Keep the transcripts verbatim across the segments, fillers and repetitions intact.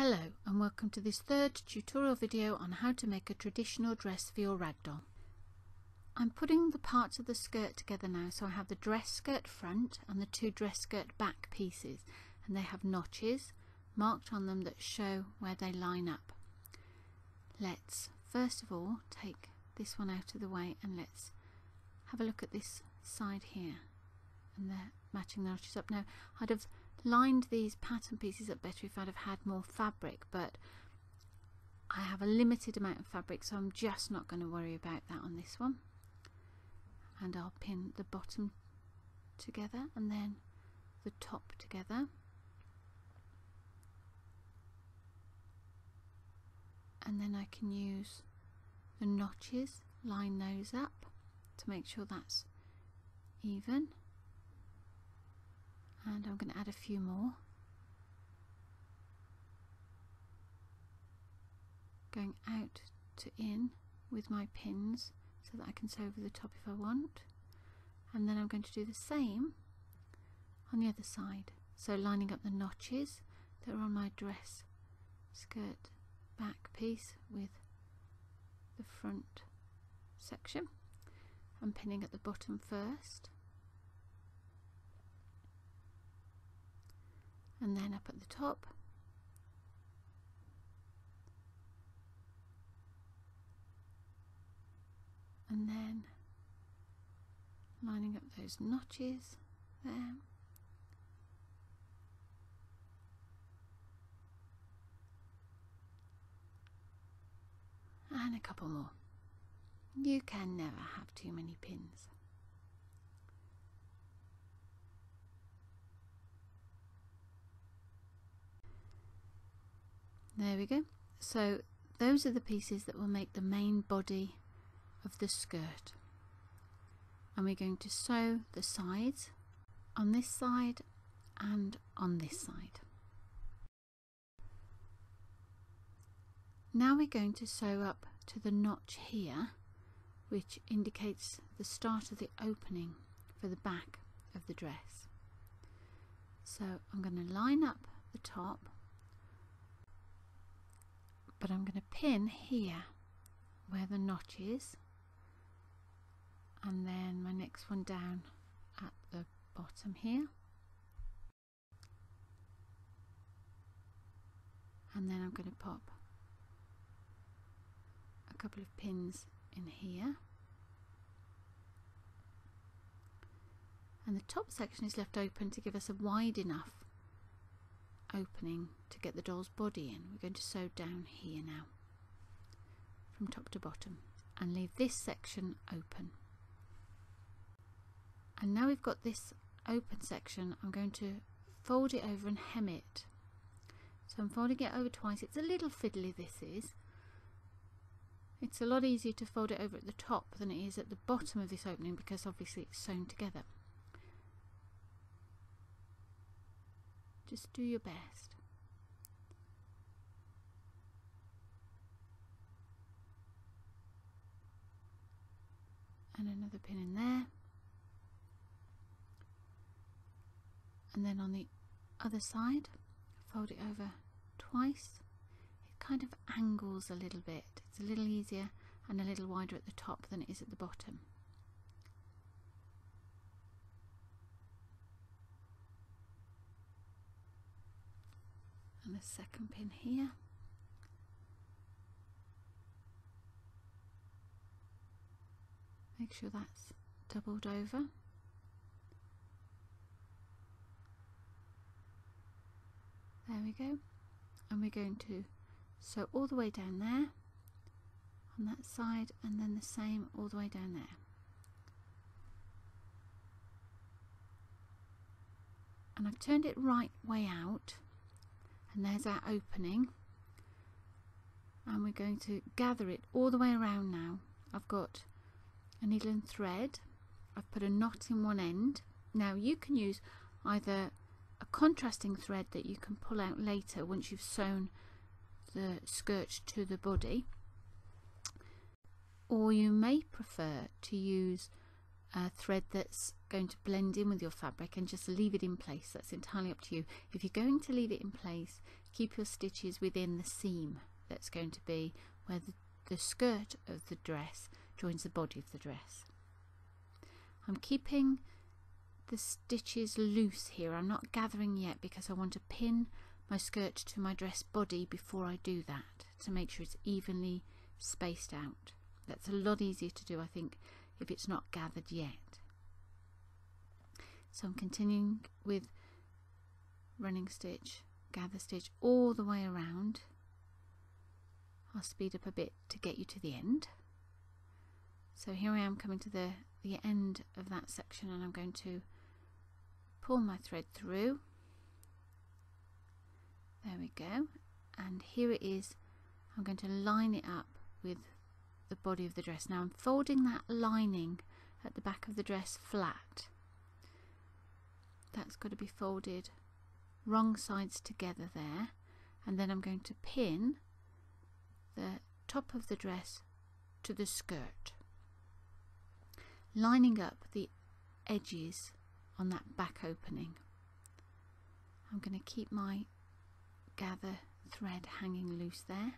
Hello and welcome to this third tutorial video on how to make a traditional dress for your ragdoll. I'm putting the parts of the skirt together now, so I have the dress skirt front and the two dress skirt back pieces, and they have notches marked on them that show where they line up. Let's first of all take this one out of the way and let's have a look at this side here, and they're matching the notches up. Now I'd have lined these pattern pieces up better if I'd have had more fabric, but I have a limited amount of fabric, so I'm just not going to worry about that on this one. And I'll pin the bottom together and then the top together, and then I can use the notches, line those up to make sure that's even. And I'm going to add a few more, going out to in with my pins so that I can sew over the top if I want. And then I'm going to do the same on the other side, so lining up the notches that are on my dress skirt back piece with the front section. I'm pinning at the bottom first, and then up at the top, and then lining up those notches there, and a couple more. You can never have too many pins. There we go. So those are the pieces that will make the main body of the skirt, and we're going to sew the sides on this side and on this side. Now we're going to sew up to the notch here, which indicates the start of the opening for the back of the dress. So I'm going to line up the top, but I'm going to pin here where the notch is, and then my next one down at the bottom here, and then I'm going to pop a couple of pins in here, and the top section is left open to give us a wide enough opening to get the doll's body in. We're going to sew down here now from top to bottom and leave this section open. And now we've got this open section, I'm going to fold it over and hem it. So I'm folding it over twice. It's a little fiddly, this is. It's a lot easier to fold it over at the top than it is at the bottom of this opening, because obviously it's sewn together. Just do your best. And another pin in there. And then on the other side, fold it over twice. It kind of angles a little bit. It's a little easier and a little wider at the top than it is at the bottom. And a second pin here, make sure that's doubled over, there we go. And we're going to sew all the way down there on that side, and then the same all the way down there, and I've turned it right way out. And there's our opening, and we're going to gather it all the way around now. I've got a needle and thread, I've put a knot in one end. Now you can use either a contrasting thread that you can pull out later once you've sewn the skirt to the body, or you may prefer to use a thread that's going to blend in with your fabric and just leave it in place. That's entirely up to you. If you're going to leave it in place, keep your stitches within the seam that's going to be where the, the skirt of the dress joins the body of the dress. I'm keeping the stitches loose here. I'm not gathering yet because I want to pin my skirt to my dress body before I do that, to make sure it's evenly spaced out. That's a lot easier to do, I think, if it's not gathered yet. So I'm continuing with running stitch, gather stitch all the way around. I'll speed up a bit to get you to the end. So here I am coming to the, the end of that section, and I'm going to pull my thread through. There we go. And here it is. I'm going to line it up with the body of the dress. Now I'm folding that lining at the back of the dress flat. That's got to be folded wrong sides together there, and then I'm going to pin the top of the dress to the skirt, lining up the edges on that back opening. I'm going to keep my gather thread hanging loose there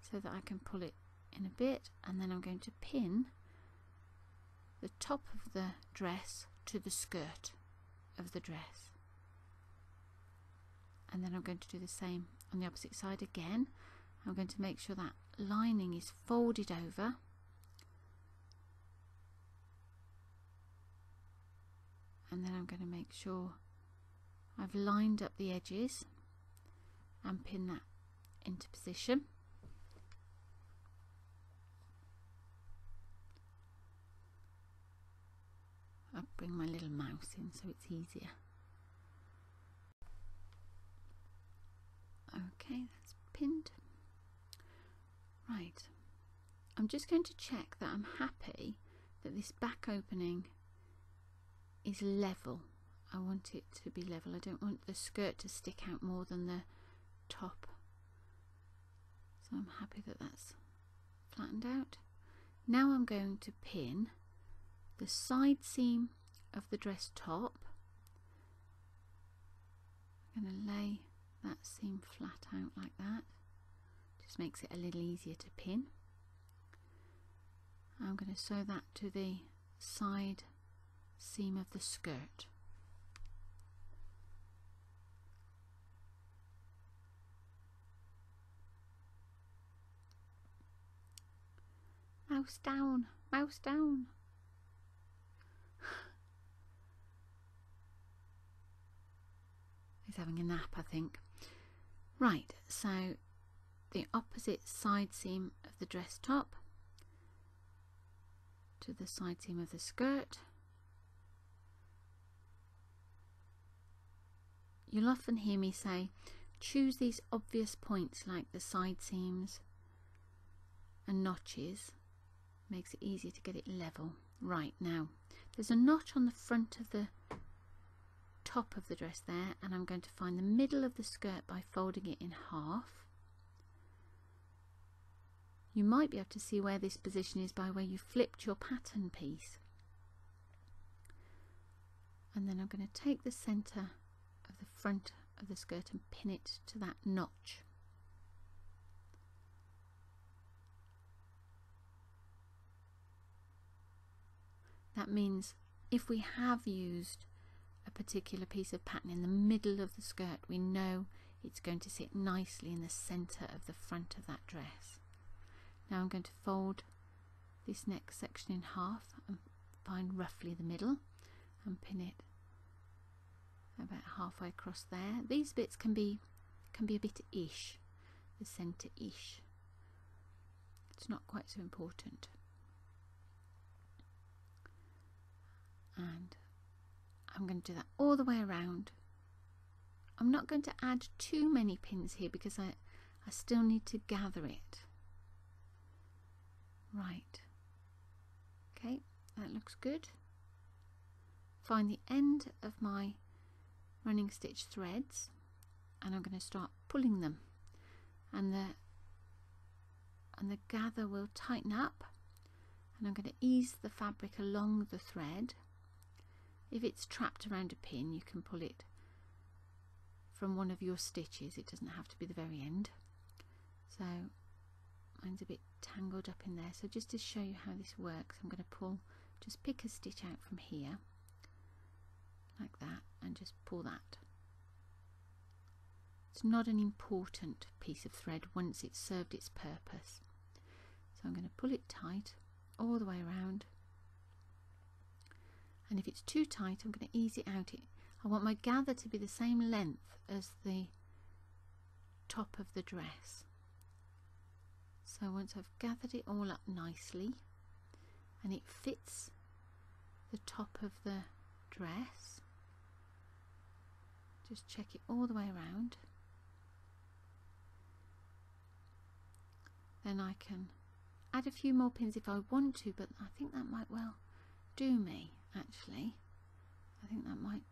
so that I can pull it in a bit, and then I'm going to pin the top of the dress to the skirt of the dress, and then I'm going to do the same on the opposite side again. I'm going to make sure that lining is folded over, and then I'm going to make sure I've lined up the edges and pin that into position. I'll bring my little mouse in so it's easier. Okay, that's pinned. Right, I'm just going to check that I'm happy that this back opening is level. I want it to be level. I don't want the skirt to stick out more than the top. So I'm happy that that's flattened out. Now I'm going to pin the side seam of the dress top. I'm going to lay that seam flat out like that, just makes it a little easier to pin. I'm going to sew that to the side seam of the skirt. Mouse down, mouse down. He's having a nap, I think. Right, so the opposite side seam of the dress top to the side seam of the skirt. You'll often hear me say, choose these obvious points like the side seams and notches. Makes it easier to get it level. Right, now there's a notch on the front of the top of the dress there, and I'm going to find the middle of the skirt by folding it in half. You might be able to see where this position is by where you flipped your pattern piece. And then I'm going to take the center of the front of the skirt and pin it to that notch. That means if we have used a particular piece of pattern in the middle of the skirt, we know it's going to sit nicely in the center of the front of that dress. Now I'm going to fold this next section in half and find roughly the middle and pin it about halfway across there. These bits can be can be a bit ish, the center ish. It's not quite so important. And I'm going to do that all the way around. I'm not going to add too many pins here because I, I still need to gather it. Right. Okay, that looks good. Find the end of my running stitch threads, and I'm going to start pulling them. And the, and the gather will tighten up, and I'm going to ease the fabric along the thread. If it's trapped around a pin, you can pull it from one of your stitches. It doesn't have to be the very end. So mine's a bit tangled up in there, so just to show you how this works, I'm going to pull, just pick a stitch out from here like that and just pull that. It's not an important piece of thread once it's served its purpose, so I'm going to pull it tight all the way around, and if it's too tight I'm going to ease it out. I want my gather to be the same length as the top of the dress. So once I've gathered it all up nicely and it fits the top of the dress, just check it all the way around, then I can add a few more pins if I want to, but I think that might well do me actually. I think that might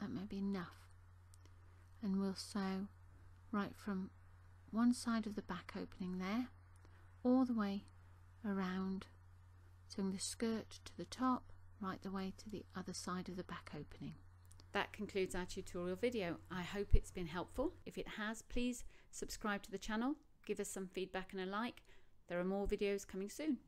that might be enough, and we'll sew right from one side of the back opening there all the way around, sewing the skirt to the top right the way to the other side of the back opening. That concludes our tutorial video. I hope it's been helpful. If it has, please subscribe to the channel, give us some feedback and a like. There are more videos coming soon.